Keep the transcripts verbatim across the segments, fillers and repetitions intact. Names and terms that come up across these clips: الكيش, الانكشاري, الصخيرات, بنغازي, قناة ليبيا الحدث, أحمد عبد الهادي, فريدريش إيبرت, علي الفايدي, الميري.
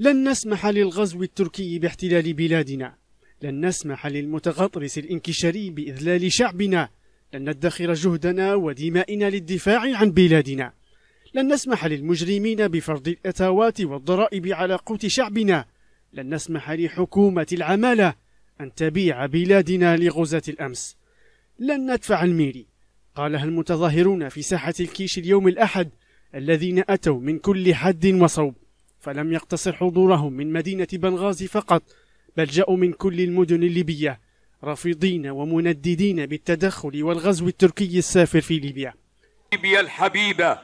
لن نسمح للغزو التركي باحتلال بلادنا، لن نسمح للمتغطرس الانكشاري بإذلال شعبنا، لن ندخر جهدنا ودمائنا للدفاع عن بلادنا، لن نسمح للمجرمين بفرض الأتاوات والضرائب على قوت شعبنا، لن نسمح لحكومة العمالة أن تبيع بلادنا لغزاة الأمس. لن ندفع الميري، قالها المتظاهرون في ساحة الكيش اليوم الأحد، الذين أتوا من كل حد وصوب، فلم يقتصر حضورهم من مدينة بنغازي فقط، بل جاءوا من كل المدن الليبية، رافضين ومنددين بالتدخل والغزو التركي السافر في ليبيا. ليبيا الحبيبة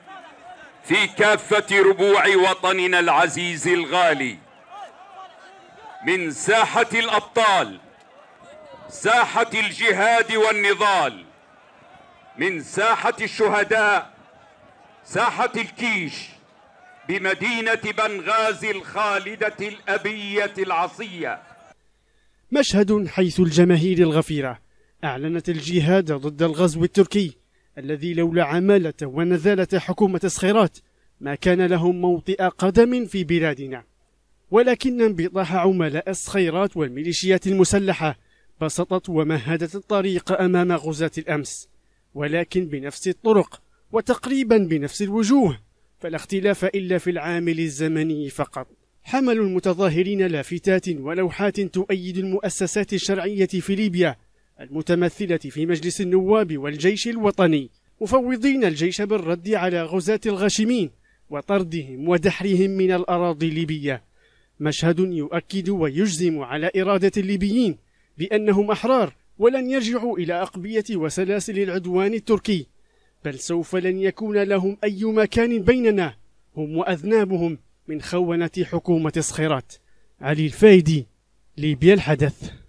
في كافة ربوع وطننا العزيز الغالي، من ساحة الأبطال، ساحة الجهاد والنضال، من ساحة الشهداء، ساحة الكيش، بمدينة بنغازي الخالدة الأبية العصية. مشهد حيث الجماهير الغفيرة أعلنت الجهاد ضد الغزو التركي، الذي لولا عمالة ونذالة حكومة الصخيرات ما كان لهم موطئ قدم في بلادنا. ولكن انبطاح عملاء الصخيرات والميليشيات المسلحة بسطت ومهدت الطريق أمام غزاة الأمس، ولكن بنفس الطرق وتقريبا بنفس الوجوه، فلا اختلاف إلا في العامل الزمني فقط. حمل المتظاهرين لافتات ولوحات تؤيد المؤسسات الشرعية في ليبيا المتمثلة في مجلس النواب والجيش الوطني، مفوضين الجيش بالرد على غزاة الغاشمين وطردهم ودحرهم من الأراضي الليبية. مشهد يؤكد ويجزم على إرادة الليبيين بأنهم أحرار ولن يرجعوا إلى أقبية وسلاسل العدوان التركي، بل سوف لن يكون لهم أي مكان بيننا هم وأذنابهم من خونة حكومة الصخيرات. علي الفايدي، ليبيا الحدث.